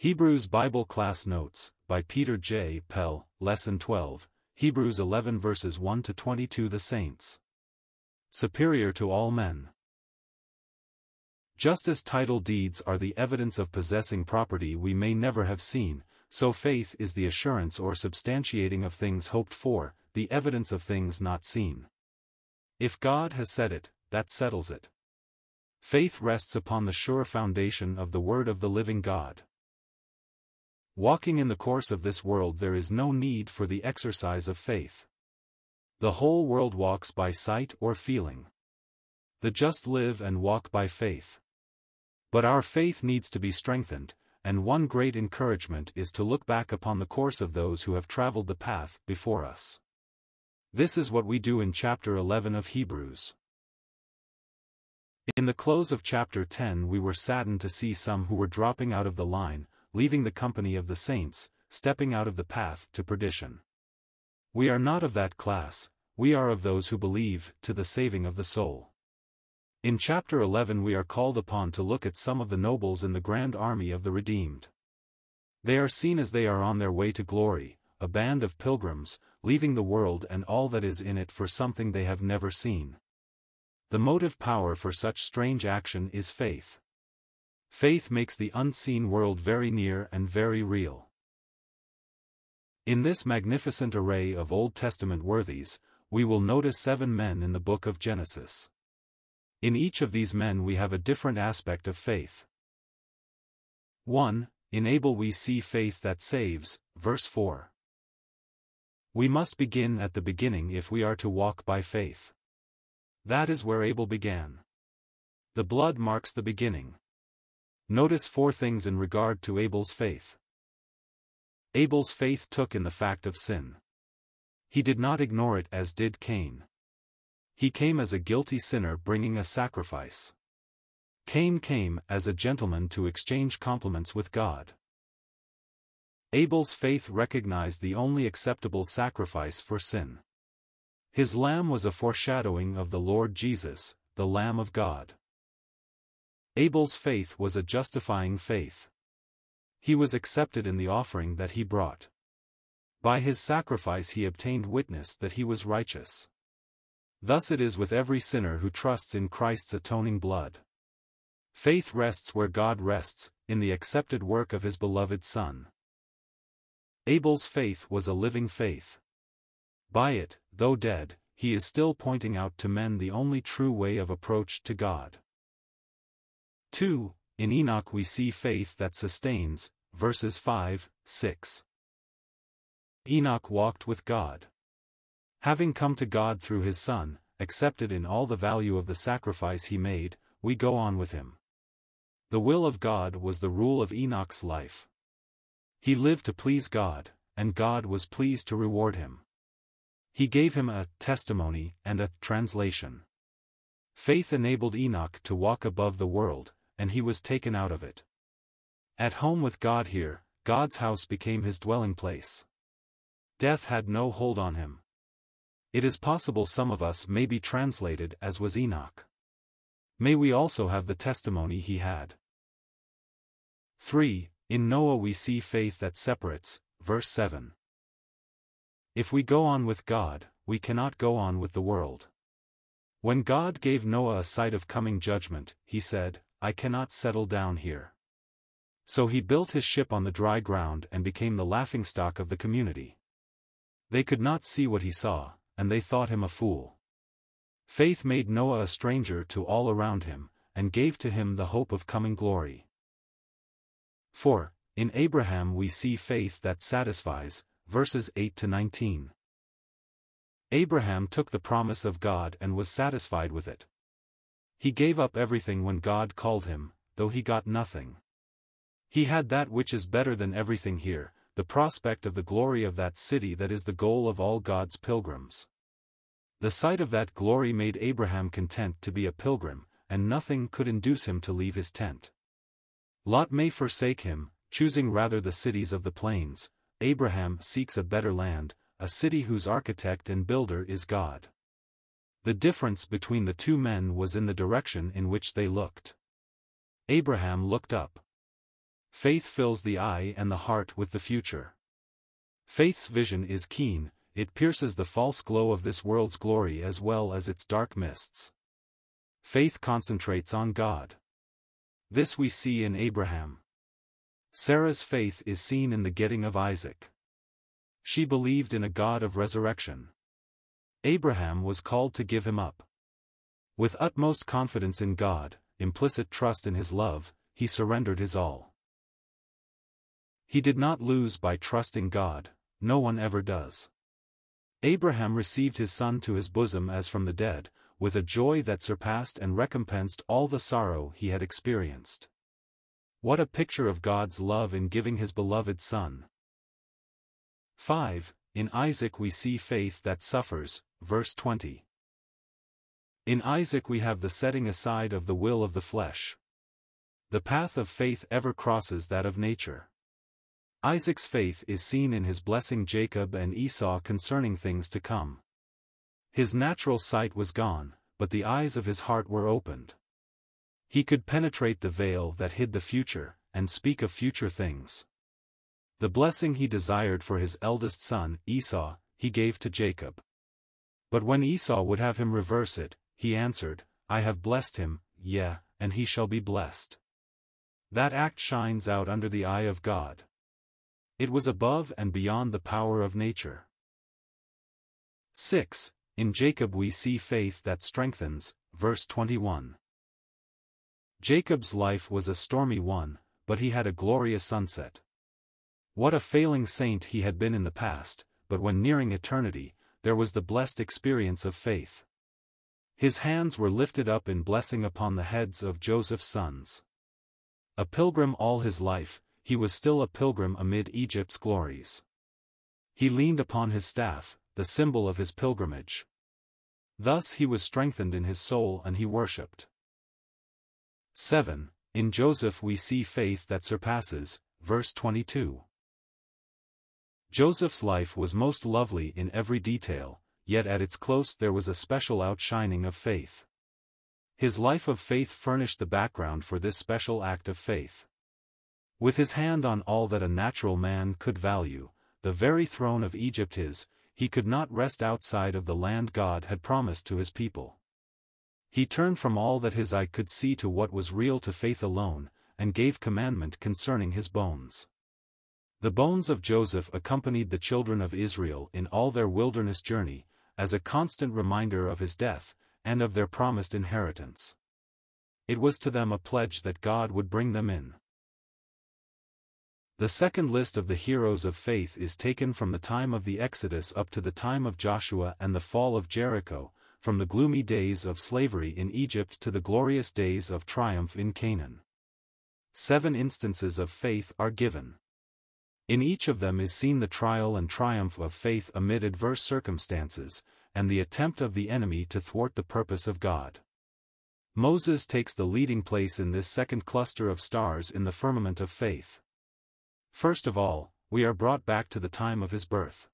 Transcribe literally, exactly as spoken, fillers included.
Hebrews Bible Class Notes, by Peter J. Pell, Lesson twelve, Hebrews eleven verses one to twenty-two. The saints. Superior to all men. Just as title deeds are the evidence of possessing property we may never have seen, so faith is the assurance or substantiating of things hoped for, the evidence of things not seen. If God has said it, that settles it. Faith rests upon the sure foundation of the Word of the living God. Walking in the course of this world, there is no need for the exercise of faith. The whole world walks by sight or feeling. The just live and walk by faith. But our faith needs to be strengthened, and one great encouragement is to look back upon the course of those who have traveled the path before us. This is what we do in chapter eleven of Hebrews. In the close of chapter ten, we were saddened to see some who were dropping out of the line, leaving the company of the saints, stepping out of the path to perdition. We are not of that class, we are of those who believe, to the saving of the soul. In chapter eleven we are called upon to look at some of the nobles in the grand army of the redeemed. They are seen as they are on their way to glory, a band of pilgrims, leaving the world and all that is in it for something they have never seen. The motive power for such strange action is faith. Faith makes the unseen world very near and very real. In this magnificent array of Old Testament worthies, we will notice seven men in the book of Genesis. In each of these men we have a different aspect of faith. one. In Abel we see faith that saves, verse four. We must begin at the beginning if we are to walk by faith. That is where Abel began. The blood marks the beginning. Notice four things in regard to Abel's faith. Abel's faith took in the fact of sin. He did not ignore it as did Cain. He came as a guilty sinner bringing a sacrifice. Cain came as a gentleman to exchange compliments with God. Abel's faith recognized the only acceptable sacrifice for sin. His lamb was a foreshadowing of the Lord Jesus, the Lamb of God. Abel's faith was a justifying faith. He was accepted in the offering that he brought. By his sacrifice he obtained witness that he was righteous. Thus it is with every sinner who trusts in Christ's atoning blood. Faith rests where God rests, in the accepted work of his beloved Son. Abel's faith was a living faith. By it, though dead, he is still pointing out to men the only true way of approach to God. two. In Enoch we see faith that sustains, verses five, six. Enoch walked with God. Having come to God through his Son, accepted in all the value of the sacrifice he made, we go on with him. The will of God was the rule of Enoch's life. He lived to please God, and God was pleased to reward him. He gave him a testimony and a translation. Faith enabled Enoch to walk above the world, and he was taken out of it. At home with God here, God's house became his dwelling place. Death had no hold on him. It is possible some of us may be translated as was Enoch. May we also have the testimony he had. three. In Noah we see faith that separates, verse seven. If we go on with God, we cannot go on with the world. When God gave Noah a sight of coming judgment, he said, I cannot settle down here. So he built his ship on the dry ground and became the laughingstock of the community. They could not see what he saw, and they thought him a fool. Faith made Noah a stranger to all around him, and gave to him the hope of coming glory. four. In Abraham we see faith that satisfies, verses eight to nineteen. Abraham took the promise of God and was satisfied with it. He gave up everything when God called him, though he got nothing. He had that which is better than everything here, the prospect of the glory of that city that is the goal of all God's pilgrims. The sight of that glory made Abraham content to be a pilgrim, and nothing could induce him to leave his tent. Lot may forsake him, choosing rather the cities of the plains. Abraham seeks a better land, a city whose architect and builder is God. The difference between the two men was in the direction in which they looked. Abraham looked up. Faith fills the eye and the heart with the future. Faith's vision is keen, it pierces the false glow of this world's glory as well as its dark mists. Faith concentrates on God. This we see in Abraham. Sarah's faith is seen in the getting of Isaac. She believed in a God of resurrection. Abraham was called to give him up. With utmost confidence in God, implicit trust in his love, he surrendered his all. He did not lose by trusting God, no one ever does. Abraham received his son to his bosom as from the dead, with a joy that surpassed and recompensed all the sorrow he had experienced. What a picture of God's love in giving his beloved son. five. In Isaac we see faith that suffers, verse twenty. In Isaac we have the setting aside of the will of the flesh. The path of faith ever crosses that of nature. Isaac's faith is seen in his blessing Jacob and Esau concerning things to come. His natural sight was gone, but the eyes of his heart were opened. He could penetrate the veil that hid the future, and speak of future things. The blessing he desired for his eldest son, Esau, he gave to Jacob. But when Esau would have him reverse it, he answered, "I have blessed him, yeah, and he shall be blessed." That act shines out under the eye of God. It was above and beyond the power of nature. six. In Jacob we see faith that strengthens, verse twenty-one. Jacob's life was a stormy one, but he had a glorious sunset. What a failing saint he had been in the past, but when nearing eternity, there was the blessed experience of faith. His hands were lifted up in blessing upon the heads of Joseph's sons. A pilgrim all his life, he was still a pilgrim amid Egypt's glories. He leaned upon his staff, the symbol of his pilgrimage. Thus he was strengthened in his soul and he worshipped. seven. In Joseph we see faith that surpasses, verse twenty-two. Joseph's life was most lovely in every detail, yet at its close there was a special outshining of faith. His life of faith furnished the background for this special act of faith. With his hand on all that a natural man could value, the very throne of Egypt his, he could not rest outside of the land God had promised to his people. He turned from all that his eye could see to what was real to faith alone, and gave commandment concerning his bones. The bones of Joseph accompanied the children of Israel in all their wilderness journey, as a constant reminder of his death, and of their promised inheritance. It was to them a pledge that God would bring them in. The second list of the heroes of faith is taken from the time of the Exodus up to the time of Joshua and the fall of Jericho, from the gloomy days of slavery in Egypt to the glorious days of triumph in Canaan. Seven instances of faith are given. In each of them is seen the trial and triumph of faith amid adverse circumstances, and the attempt of the enemy to thwart the purpose of God. Moses takes the leading place in this second cluster of stars in the firmament of faith. First of all, we are brought back to the time of his birth.